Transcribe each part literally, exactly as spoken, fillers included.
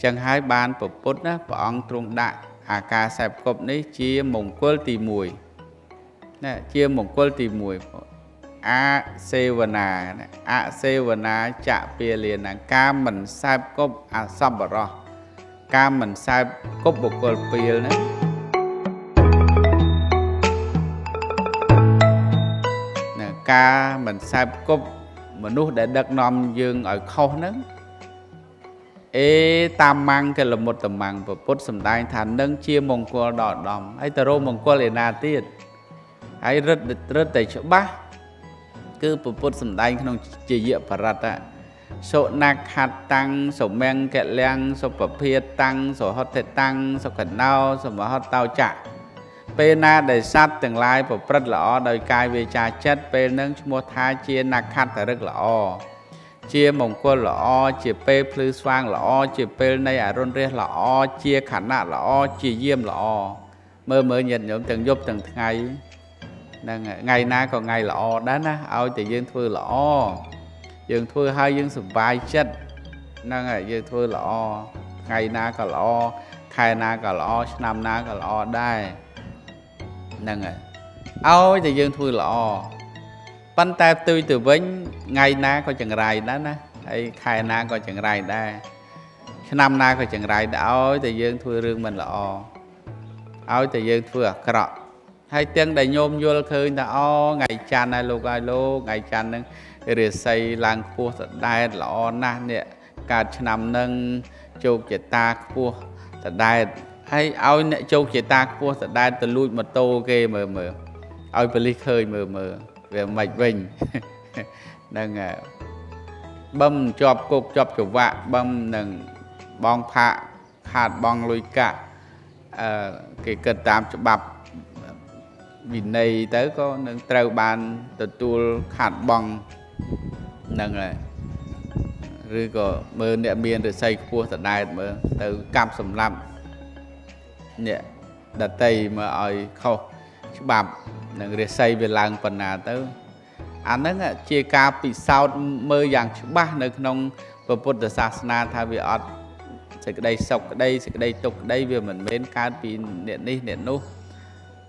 chẳng hai bàn bộ bút á bộ ông trung đại à ca sẹp cột này chia mồng quân tì mùi nè chia mồng quân tì mùi a c và nà a c và nà chạ pia liền là ca mình sẹp cột à sập rồi ca mình sẹp cột bộ quân pia nữa nè ca mình sẹp cột mà nuốt để đất non dương ở khâu nữa ê tam mang cái là một tầm mang và bút sầm đai thành nâng chia mông qua đỏ đòn ấy ta rô mông qua liền là tiệt ấy rất rất đầy chỗ ba cứ bút sầm đai không chỉ dựa vào rát á số nạc hạt tăng số men kẹt leng số bắp phia tăng số hot thịt tăng số cẩn nao số mà hot tao chả pena để sát tương lai và rất lỏ đời cai về trà chết pe nâng mua thai chia nạc hạt là rất lỏ chia mông qua lọ chia pe phứ xoang lọ chia pe này à rôn rê lọ chia khản nạ lọ chia diêm lọ mơ mơ nhìn nhộm từng giúp từng ngày ngày na còn ngày lọ đó na ao thì dương thưa lọ dương thưa hai dương sụp vai chết năng à dương thưa lọ ngày na còn lọ khai na còn lọ năm na còn lọ đây năng à ao thì dương thưa lọ bánh ta tươi từ vĩnh ngày na coi chừng rài đó nè hay khai na coi chừng rài đây năm na coi chừng rài đã ôi thì dương thui rương mình lọ ôi thì dương thui cọ hay tiếng đầy nhôm vô khơi ta o ngày chan này lục ai lô ngày chan nâng rửa xây làng cua thật đai lọ na nè cả năm nâng chụp chỉ ta cua thật đai hay ôi nè chụp chỉ ta cua thật đai từ lui mà tô kê mờ mờ ôi bơi khơi mờ mờ về mạch vinh nâng bấm chọc cục chọc chủ vạ bấm nâng bong phạ hạt bong lùi cả à, cái cơn tam cho bập vì này tới có nâng trâu bàn từ tu hạt bong nâng là rồi có mơ nẹ miền rồi xây cua thật đài mơ từ cam sầm lăm nè đặt tay mà ơi khâu bập nâng rồi xây về làng phần nào tới anh à, ấy chia ca bị sao mơ dạng chữ ba nơi nông và Phật giáo na thay vì ở đây sọc đây đây tục đây vì mình bên cá bị điện đi điện nu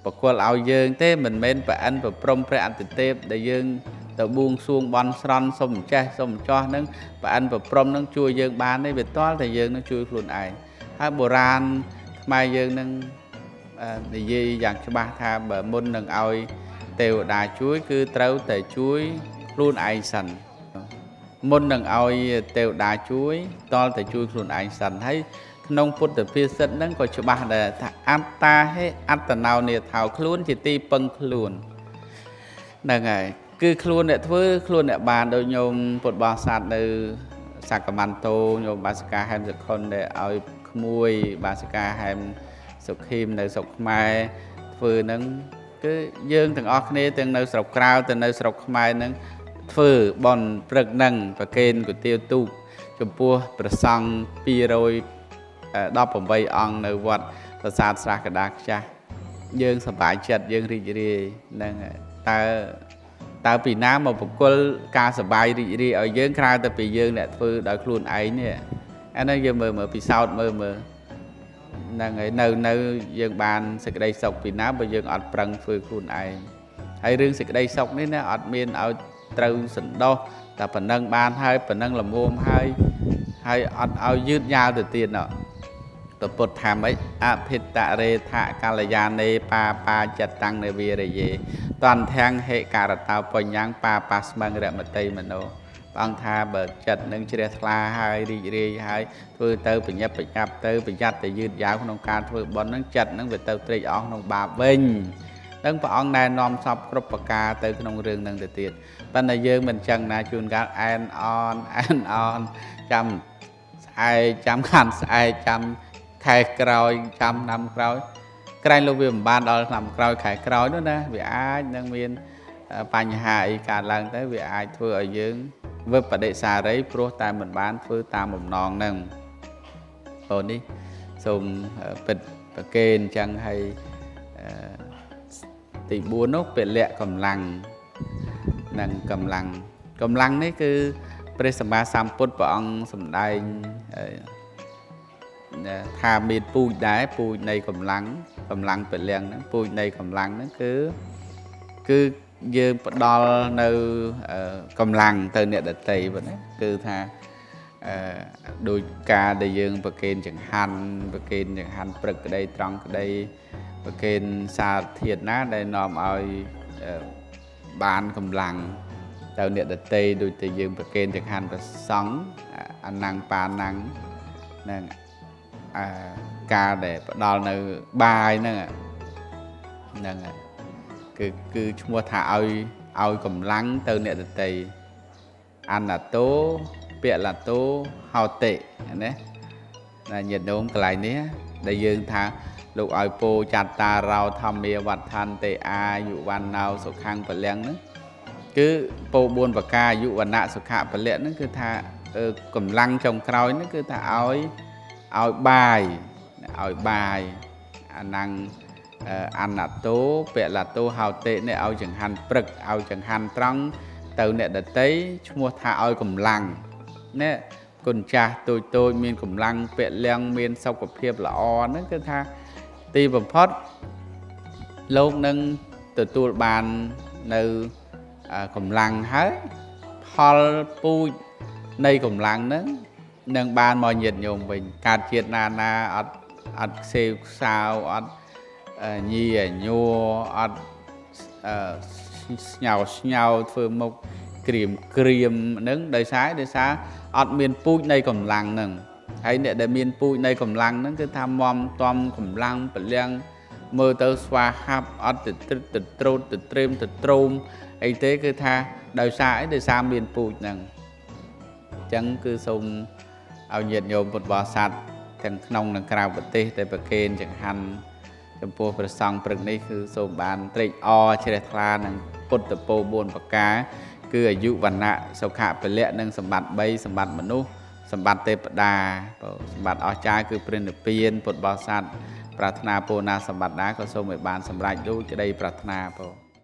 và qua lão dương thế mình bên và ăn và prom phải ăn từ tép để dương từ buông xuông bón sơn sông che sông cho nâng và ăn và prom nâng chui dương bán đấy về toát thì dương nó chui luôn ai hai bồ ran mai dương nâng thì dây dạng chữ ba tha bờ môn nâng oi tiêu đài chuối cứ trâu tề chuối luôn ai sần môn đằng oi tiêu đài chuối to tề chuối luôn ai sần thấy nông phun từ phía sân nắng coi chụp ba là ăn ta hết ăn tần nào nè thảo luôn chỉ ti bưng luôn là ngày cứ luôn để thứ luôn để bàn đôi nhôm phun bò sạt từ Sacramento nhôm Basca ham giật con để oi mui Basca ham sọc kim để sọc mai vừa nắng cứ dương từng óc này từng nơi sọc cao từng nơi sọc mai nâng phừ bòn bực nâng và kênh của tiêu tu chụp bùa bờ sông pi rồi đắp bầm bay ong nơi vật và sát sát cả đạc cha dương sập bãi chật dương rì rì nâng ta ta bị nám mà bộc quân ca sập bãi rì rì ở dương khai ta bị dương lại phừ đòi luôn ấy nè anh nói giờ mờ mờ bị sao mờ mờ năng ấy nâu nâu dân bàn sực đây sọc vì ná bây giờ ọt prăng phơi khuôn ai hay riêng sực đây sọc đấy nó ọt miên ở trâu sình đo ta phần nâng bàn hay phần nâng làm hôm hay hay ọt ao dứt nhau từ tiền nọ tập bột thảm ấy apitare thạ kalayane pa pa chặt tăng để về để về toàn thang hệ cả là tàu bồi nhang pa pa mang ra mặt tây mình đâu bằng tha bờ chật nâng chia la hai đi đi hai thôi tơ bị nhập bị nhập tơ bị chặt thì dư dạo không ca thôi bọn nâng chật nâng về tơ tri on không bà vinh nâng và on này non sọc cướp bạc ca tơ không rừng nâng từ tiền ban này dư mình chân na chun cá an on an on chăm ai chăm khăn ai chăm khai còi chăm năm còi cái lúc về ban đó làm còi khai còi nữa nè vì ai nâng miên bàn nhà ai cả lần tới vì ai thôi ở dưới với vấn đề xa đấy, pro ta mình bán với ta một non nè, còn đi, xong bịt và kênh chẳng hay tỉ búa nốt bịt lẹ cầm lăng, nâng cầm lăng, cầm lăng đấy cứ, bây giờ mà xăm bút và ông xăm đai tha miền pui đá pui này cầm lắng cầm lắng bền liền pui này cầm lắng nó cứ cứ như đo nơi cầm lắng từ nẹt đặt tay vậy cứ tha đôi ca để dương bậc kênh chẳng han bậc kênh chẳng han bậc ở đây trong ở đây bậc kênh xa thiệt nát đây nòm ao bàn cầm lắng từ nẹt đặt tay đôi tay dương bậc kênh chẳng han bậc sóng anh năng pa năng nên à, ca để đo nơi bài nữa nên cứ cứ mua thả ơi ơi cầm lắng từ nẹt đặt tay ăn là tố bịa là tố hào tệ đấy là nhiệt độ cái này nhé để dương thang lục oi po chặt ta rau tham mía vật than tệ a dụ văn nào sổ khang vật liang nữa cứ po buôn và ca dụ văn nạ sổ khạ vật liang nữa cứ thà cầm lăng trong khói nữa cứ thà oi oi bài oi bài năng ăn là tố bịa là tố hào tệ này oi chẳng hàn bực oi chẳng hàn trăng từ nẹt đất tây mua thà oi cầm lăng nè còn cha tôi tôi miền cẩm lăng vẹn leng miền sau cặp hiệp là o nữa cứ tha ti bầm phớt lâu nâng từ tu bàn nơi cẩm lăng hết hol pui nơi cẩm lăng nữa nâng bàn mọi nhiệt nhung mình cà chiết na na ắt ắt xèo sao ắt nhì nhua ắt nhào nhào phương mộc kìm kìm nâng đời sái đời sá ở miền pui này cầm lăng nâng hay nè để miền pui này cầm lăng nâng cứ tham mom tom cầm lăng bật lăng mơ tơ xoa hấp ở từ từ từ trôn từ trêm từ trôm ấy thế cứ tha đời sái đời sá miền pui nâng chẳng cứ sùng ao nhiệt nhôm một vò sạt chẳng nông nâng cào bật tê để bật kên chẳng hành chẳng po bật sòng bật này cứ sùng bàn trịnh o chơi thla nâng cột từ po buồn bật cá cứ ở dụ vần nạ sau khả phải lệ nâng sầm bạt bay sầm bạt mẫn nu sầm bạt tê bạt đà sầm bạt ao trái cứ pren được piên bột bao sạt prarthana po na sầm bạt đá có số mười bàn sầm rạch đu cho đây prarthana po